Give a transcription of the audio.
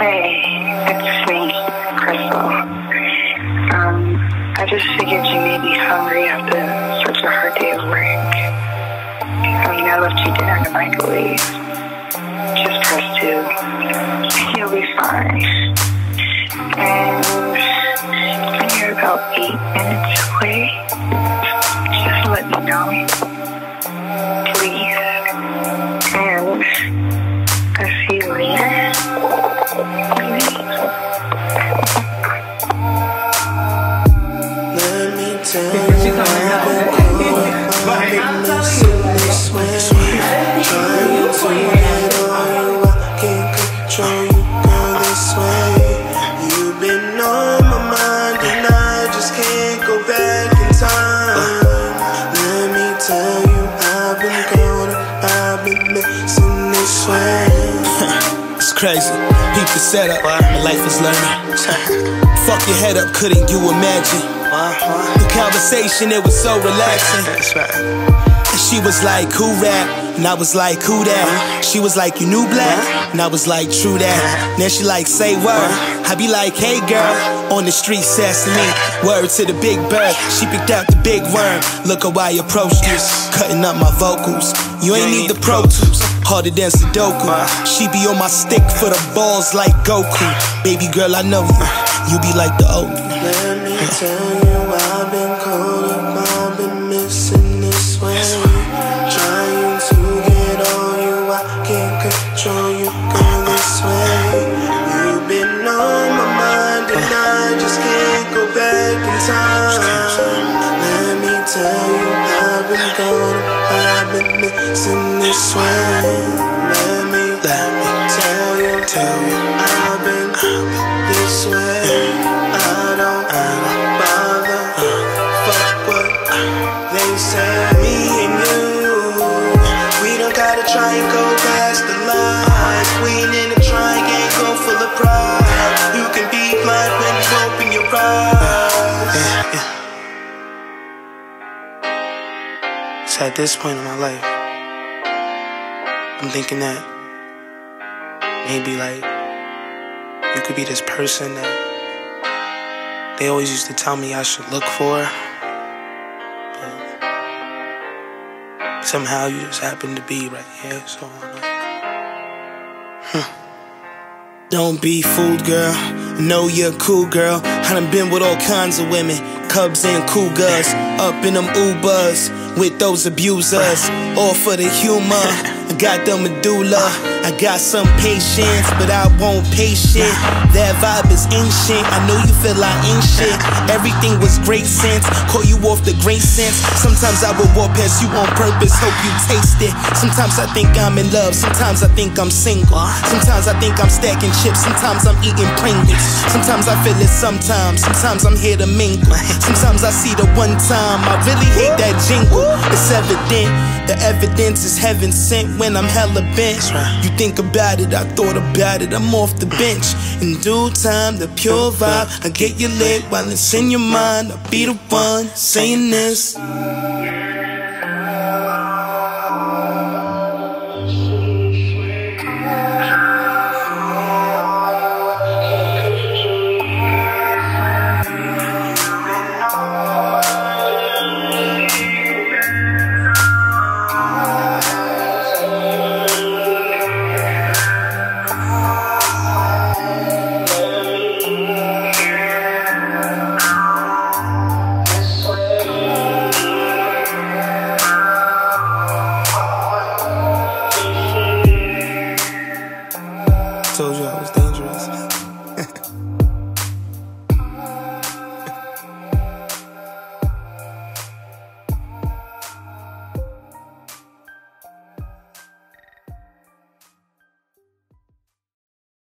Hey, it's me, Crystal. I just figured you may be hungry after such a hard day of work. I mean, I left you dinner in the microwave. Just press 2. You'll be fine. And when you're about 8 minutes away, just let me know. Please. And I'll see you later. Let me tell you. It's crazy, peep the setup, my life is learning. Fuck your head up, couldn't you imagine? The conversation, it was so relaxing. And she was like, who rap? And I was like, who that? She was like, you knew black? And I was like, true that. Now she like, say word. I be like, hey girl. On the streets, that's me. Word to the big bird. She picked out the big worm. Look how I approached this. Cutting up my vocals. You ain't need the Pro Tools. Harder than Sudoku. She be on my stick for the balls like Goku. Baby girl, I know you. You be like the old. Let me tell you, I've been cold up. I've been missing this way. Trying to get on you. I can't control you. Go this way. You've been on my mind and I just can't go back in time. Let me tell you, I've been gone, I've been missing this way. Let me tell you, I've been this way. I don't bother, fuck what they say. Me and you, we don't gotta try and go past the line. We in a triangle full of pride. You can be blind when you open your eyes. It's at this point in my life, I'm thinking that maybe like you could be this person that they always used to tell me I should look for, but somehow you just happen to be right here. So I'm like, Don't be fooled, girl. Know you're a cool girl. I done been with all kinds of women, cubs and cougars, up in them Ubers with those abusers, all for the humor. I got the medulla. I got some patience, but I won't patient. That vibe is ancient. I know you feel like ancient. Everything was great sense. Call you off the great sense. Sometimes I would walk past you on purpose, hope you taste it. Sometimes I think I'm in love. Sometimes I think I'm single. Sometimes I think I'm stacking chips. Sometimes I'm eating Pringles. Sometimes I feel it sometimes. Sometimes I'm here to mingle. Sometimes I see the one time. I really hate that jingle. It's evident. The evidence is heaven sent when I'm hella bent. You think about it, I thought about it, I'm off the bench. In due time, the pure vibe, I get you lit while it's in your mind. I'll be the one saying this. I told you I was dangerous.